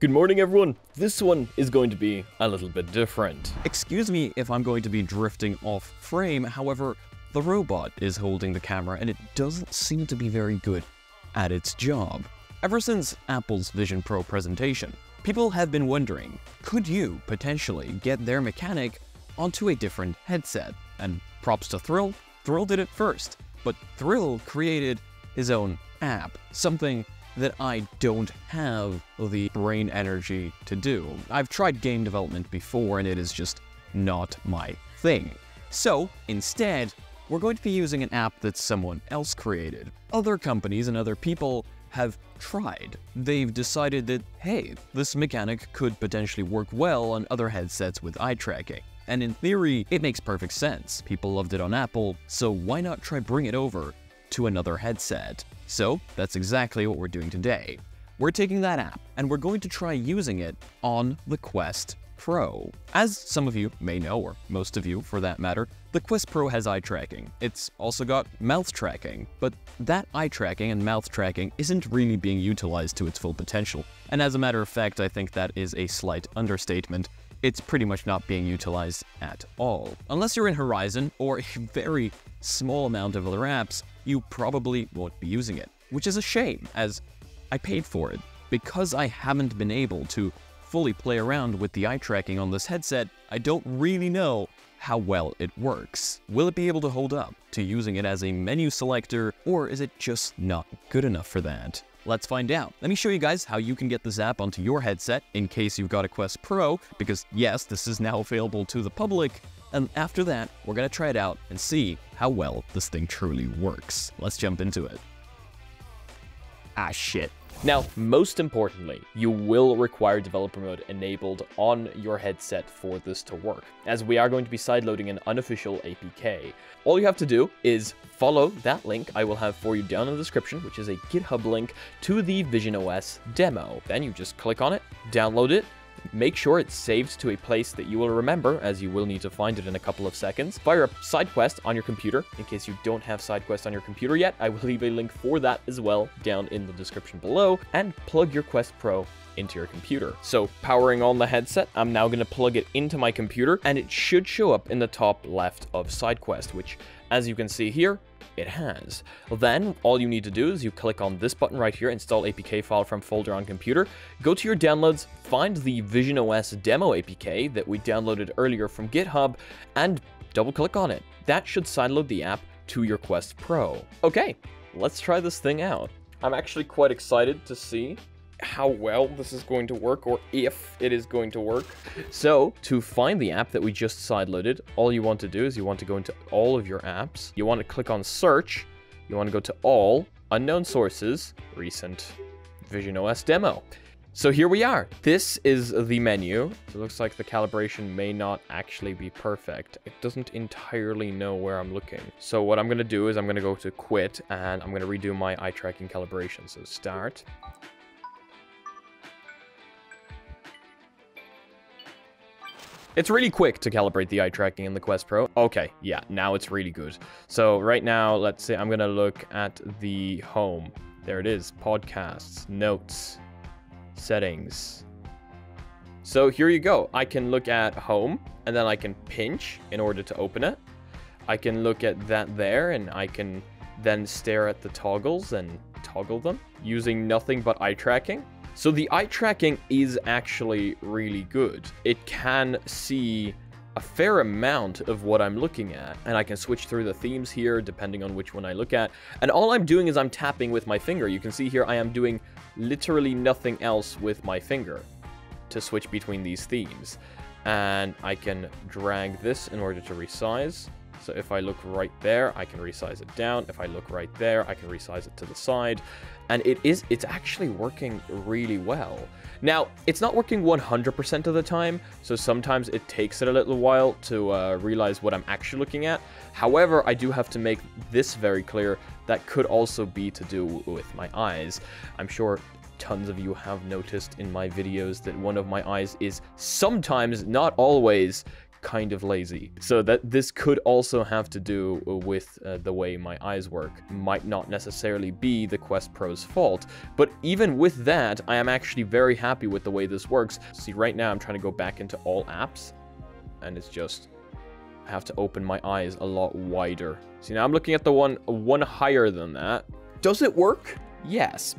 Good morning, everyone. This one is going to be a little bit different. Excuse me if I'm going to be drifting off frame. However, the robot is holding the camera and it doesn't seem to be very good at its job. Ever since Apple's Vision Pro presentation, people have been wondering, could you potentially get their mechanic onto a different headset? And props to Thrill. Thrill did it first, but Thrill created his own app, something that I don't have the brain energy to do. I've tried game development before and it is just not my thing. So instead, we're going to be using an app that someone else created. Other companies and other people have tried. They've decided that, hey, this mechanic could potentially work well on other headsets with eye tracking. And in theory, it makes perfect sense. People loved it on Apple, so why not try bring it over to another headset? So that's exactly what we're doing today. We're taking that app and we're going to try using it on the Quest Pro. As some of you may know, or most of you for that matter, the Quest Pro has eye tracking. It's also got mouth tracking, but that eye tracking and mouth tracking isn't really being utilized to its full potential. And as a matter of fact, I think that is a slight understatement. It's pretty much not being utilized at all. Unless you're in Horizon or a very small amount of other apps, you probably won't be using it, which is a shame, as I paid for it. Because I haven't been able to fully play around with the eye tracking on this headset, I don't really know how well it works. Will it be able to hold up to using it as a menu selector, or is it just not good enough for that? Let's find out. Let me show you guys how you can get this app onto your headset in case you've got a Quest Pro, because yes, this is now available to the public. And after that, we're gonna try it out and see how well this thing truly works. Let's jump into it. Ah, shit. Now, most importantly, you will require developer mode enabled on your headset for this to work, as we are going to be sideloading an unofficial APK. All you have to do is follow that link I will have for you down in the description, which is a GitHub link to the Vision OS demo. Then you just click on it, download it, make sure it's saved to a place that you will remember, as you will need to find it in a couple of seconds. Fire up SideQuest on your computer. In case you don't have SideQuest on your computer yet, I will leave a link for that as well down in the description below, and plug your Quest Pro into your computer. So powering on the headset, I'm now gonna plug it into my computer and it should show up in the top left of SideQuest, which as you can see here, it has. Then all you need to do is you click on this button right here, install APK file from folder on computer, go to your downloads, find the Vision OS demo APK that we downloaded earlier from GitHub and double click on it. That should sideload the app to your Quest Pro. Okay, let's try this thing out. I'm actually quite excited to see how well this is going to work, or if it is going to work. So to find the app that we just sideloaded, all you want to do is you want to go into all of your apps. You want to click on search. You want to go to all, unknown sources, recent Vision OS demo. So here we are. This is the menu. It looks like the calibration may not actually be perfect. It doesn't entirely know where I'm looking. So what I'm going to do is I'm going to go to quit and I'm going to redo my eye tracking calibration. So start. It's really quick to calibrate the eye tracking in the Quest Pro. Okay, yeah, now it's really good. So right now, let's say I'm gonna look at the home. There it is, podcasts, notes, settings. So here you go. I can look at home and then I can pinch in order to open it. I can look at that there and I can then stare at the toggles and toggle them using nothing but eye tracking. So the eye tracking is actually really good. It can see a fair amount of what I'm looking at, and I can switch through the themes here depending on which one I look at. And all I'm doing is I'm tapping with my finger. You can see here I am doing literally nothing else with my finger to switch between these themes. And I can drag this in order to resize. So if I look right there, I can resize it down. If I look right there, I can resize it to the side. And it's actually working really well. Now, it's not working 100% of the time, so sometimes it takes it a little while to realize what I'm actually looking at. However, I do have to make this very clear. That could also be to do with my eyes. I'm sure tons of you have noticed in my videos that one of my eyes is sometimes, not always, kind of lazy. So that this could also have to do with the way my eyes work. Might not necessarily be the Quest Pro's fault, but even with that, I am actually very happy with the way this works. See, right now I'm trying to go back into all apps, and it's just, I have to open my eyes a lot wider. See, now I'm looking at the one higher than that. Does it work? Yes.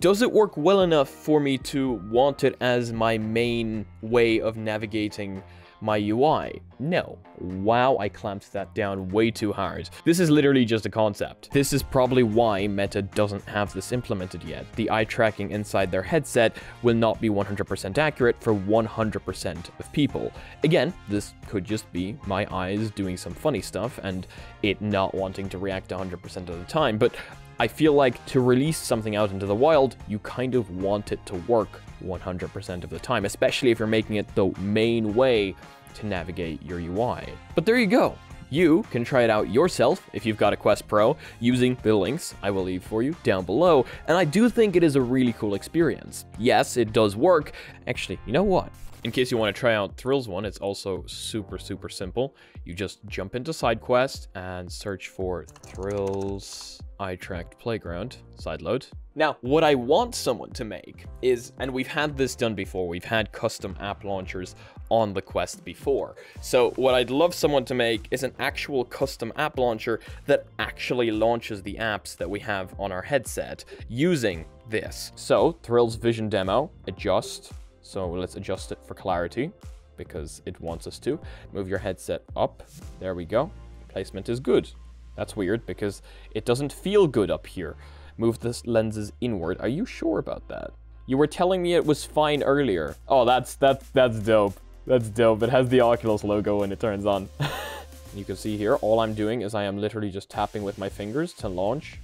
Does it work well enough for me to want it as my main way of navigating my UI? No. Wow, I clamped that down way too hard. This is literally just a concept. This is probably why Meta doesn't have this implemented yet. The eye tracking inside their headset will not be 100% accurate for 100% of people. Again, this could just be my eyes doing some funny stuff and it not wanting to react 100% of the time, but I feel like to release something out into the wild, you kind of want it to work 100% of the time, especially if you're making it the main way to navigate your UI. But there you go. You can try it out yourself if you've got a Quest Pro using the links I will leave for you down below. And I do think it is a really cool experience. Yes, it does work. Actually, you know what? In case you want to try out Thrill's one, it's also super, super simple. You just jump into SideQuest and search for Thrill's eye-tracked playground, sideload. Now, what I want someone to make is, and we've had this done before, we've had custom app launchers on the Quest before. So what I'd love someone to make is an actual custom app launcher that actually launches the apps that we have on our headset using this. So Thrill's Vision demo, adjust. So let's adjust it for clarity because it wants us to. Move your headset up. There we go. Placement is good. That's weird because it doesn't feel good up here. Move this lenses inward. Are you sure about that? You were telling me it was fine earlier. Oh, that's dope. That's dope. It has the Oculus logo when it turns on. You can see here, all I'm doing is I am literally just tapping with my fingers to launch.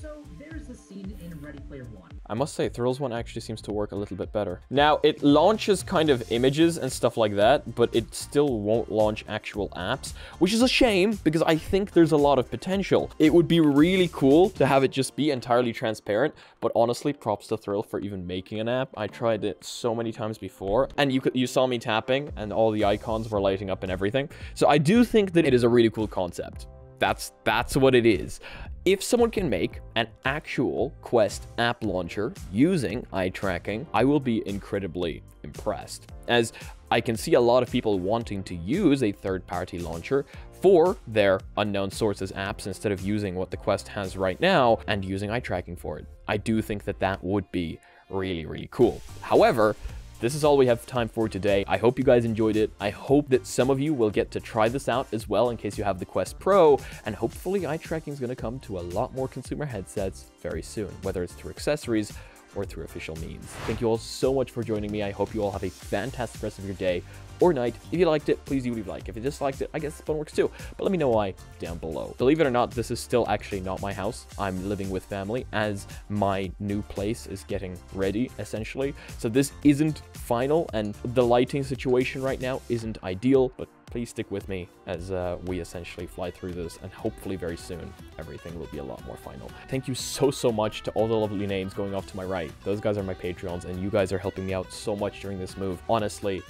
So there's a scene in Ready Player One. I must say, Thrill's one actually seems to work a little bit better. Now, it launches kind of images and stuff like that, but it still won't launch actual apps, which is a shame because I think there's a lot of potential. It would be really cool to have it just be entirely transparent, but honestly, props to Thrill for even making an app. I tried it so many times before, and you saw me tapping and all the icons were lighting up and everything. So I do think that it is a really cool concept. That's what it is. If someone can make an actual Quest app launcher using eye tracking, I will be incredibly impressed, as I can see a lot of people wanting to use a third-party launcher for their unknown sources apps instead of using what the Quest has right now and using eye tracking for it. I do think that that would be really, really cool. However, this is all we have time for today. I hope you guys enjoyed it. I hope that some of you will get to try this out as well in case you have the Quest Pro, and hopefully eye tracking is going to come to a lot more consumer headsets very soon, whether it's through accessories or through official means. Thank you all so much for joining me. I hope you all have a fantastic rest of your day or night. If you liked it, please do leave a like. If you disliked it, I guess this one works too, but let me know why down below. Believe it or not, this is still actually not my house. I'm living with family as my new place is getting ready, essentially. So this isn't final, and the lighting situation right now isn't ideal, but please stick with me as we essentially fly through this, and hopefully very soon, everything will be a lot more final. Thank you so, so much to all the lovely names going off to my right. Those guys are my Patreons, and you guys are helping me out so much during this move. Honestly,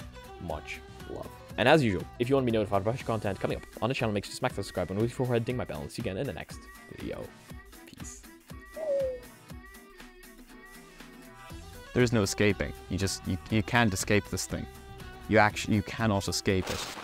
much love. And as usual, if you want to be notified about fresh content coming up on the channel, make sure to smack that subscribe button with your forehead, ding my bell, and see you again in the next video. Peace. There is no escaping. You can't escape this thing. You cannot escape it.